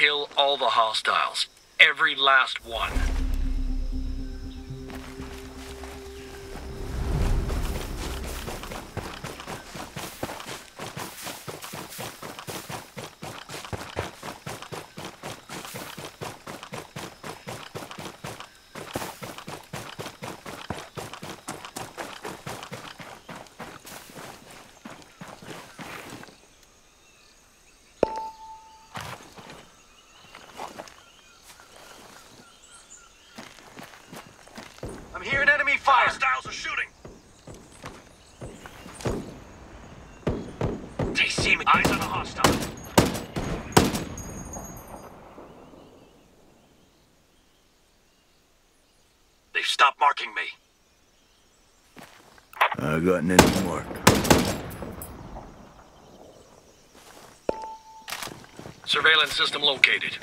Kill all the hostiles. Every last one. I'm hearing enemy fire! Hostiles are shooting! They see me! Eyes on the hostile! They've stopped marking me. I got no mark. Surveillance system located.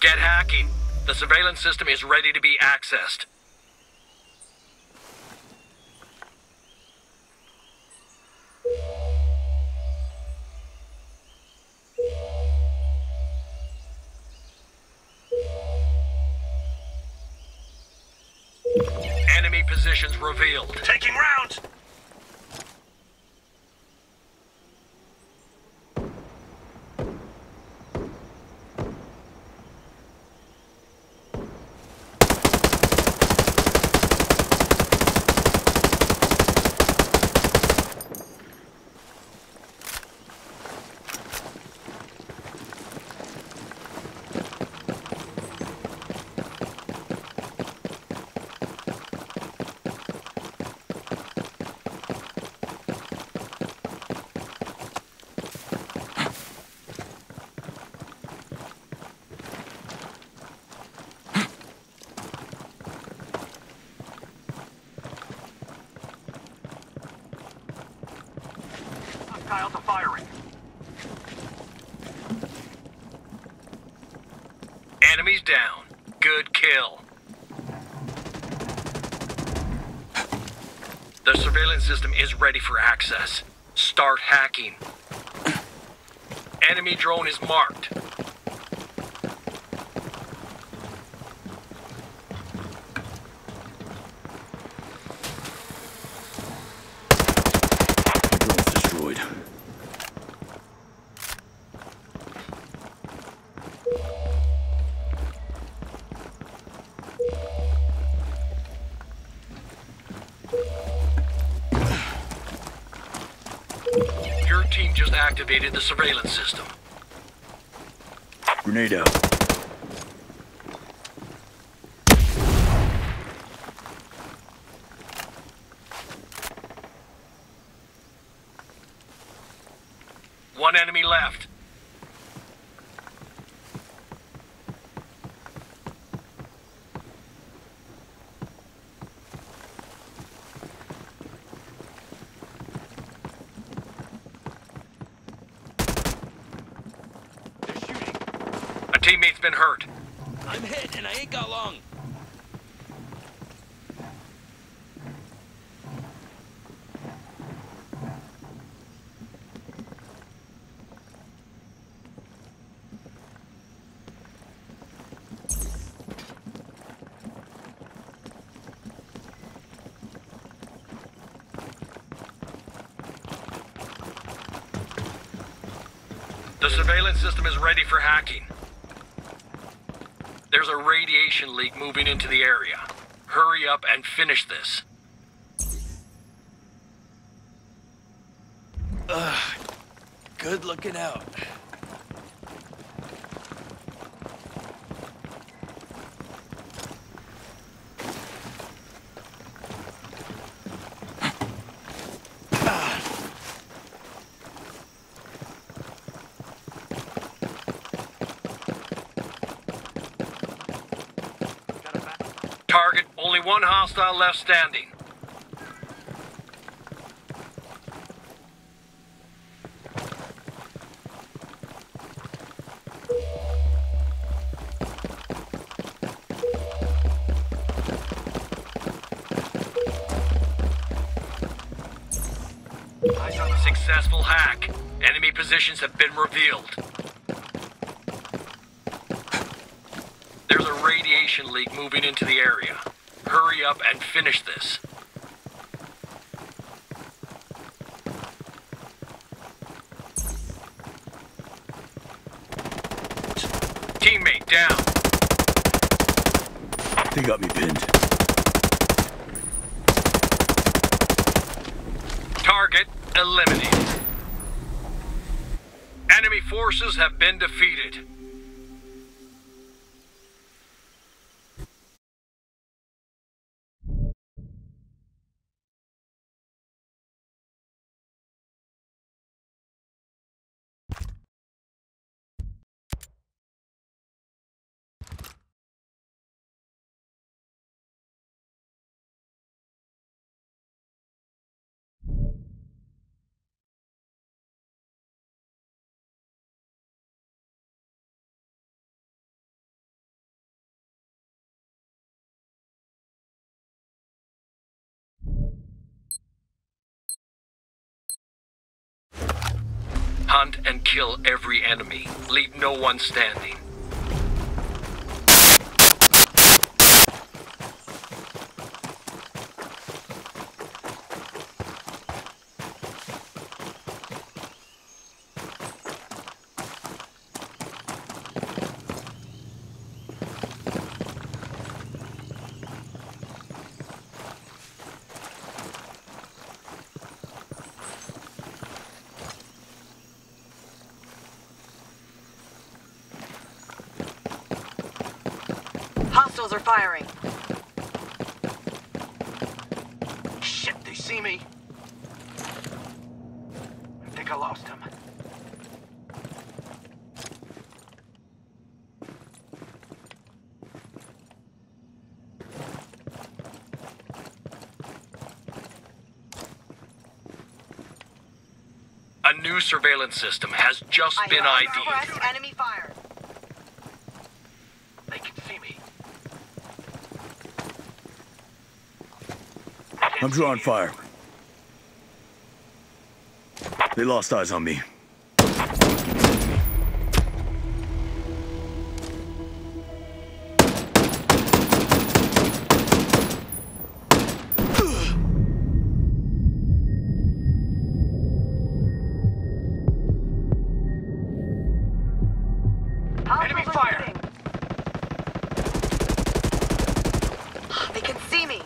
Get hacking. The surveillance system is ready to be accessed. Enemy positions revealed. Taking rounds! Hostiles are firing. Enemies down. Good kill. The surveillance system is ready for access. Start hacking. Enemy drone is marked. Your team just activated the surveillance system. Grenade out. One enemy left. Teammate's been hurt. I'm hit and I ain't got long. The surveillance system is ready for hacking. There's a radiation leak moving into the area. Hurry up and finish this. Ugh, good looking out. Target, only one hostile left standing. Successful hack. Enemy positions have been revealed. There's a radiation leak moving into the area. Hurry up and finish this. Teammate down. They got me pinned. Target eliminated. Enemy forces have been defeated. Hunt and kill every enemy. Leave no one standing. Hostiles are firing. Shit, they see me. I think I lost him. A new surveillance system has just been ID'd. Enemy fire. They can see me. I'm drawing fire. They lost eyes on me. Enemy fire! They can see me.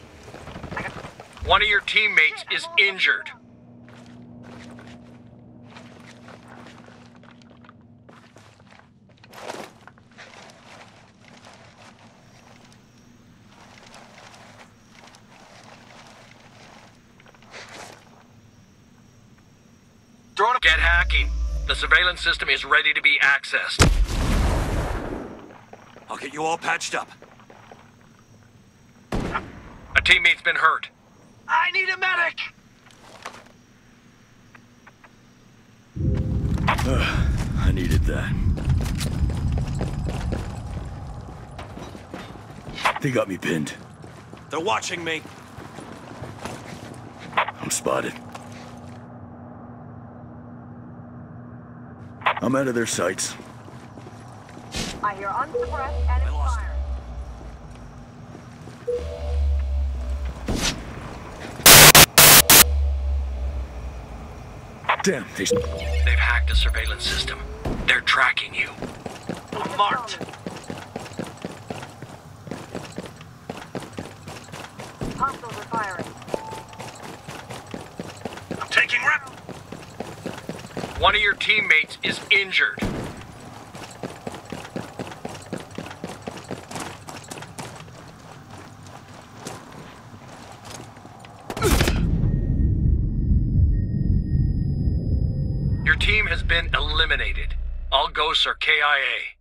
One of your teammates is injured. Get hacking. The surveillance system is ready to be accessed. I'll get you all patched up. A teammate's been hurt. I need a medic! I needed that. They got me pinned. They're watching me. I'm spotted. I'm out of their sights. I hear unsuppressed enemy fire. Damn, they've hacked the surveillance system. They're tracking you. I'm marked. Hostiles are firing. I'm taking rep. One of your teammates is injured. Your team has been eliminated. All ghosts are KIA.